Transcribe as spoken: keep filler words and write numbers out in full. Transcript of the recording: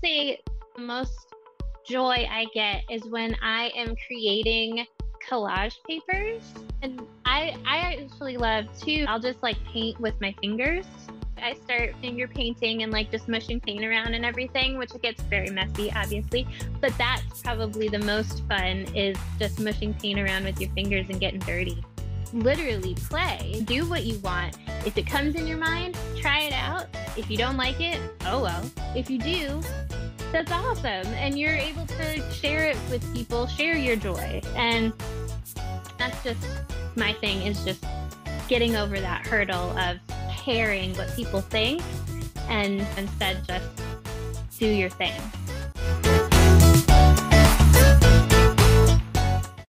say the most joy I get is when I am creating collage papers. And I, I actually love too, I'll just like paint with my fingers. I start finger painting and like just mushing paint around and everything, which it gets very messy, obviously. But that's probably the most fun, is just mushing paint around with your fingers and getting dirty. Literally play, do what you want. If it comes in your mind, try it out. If you don't like it, oh well. If you do, that's awesome. And you're able to share it with people, share your joy. And that's just my thing, is just getting over that hurdle of caring what people think, and instead just do your thing.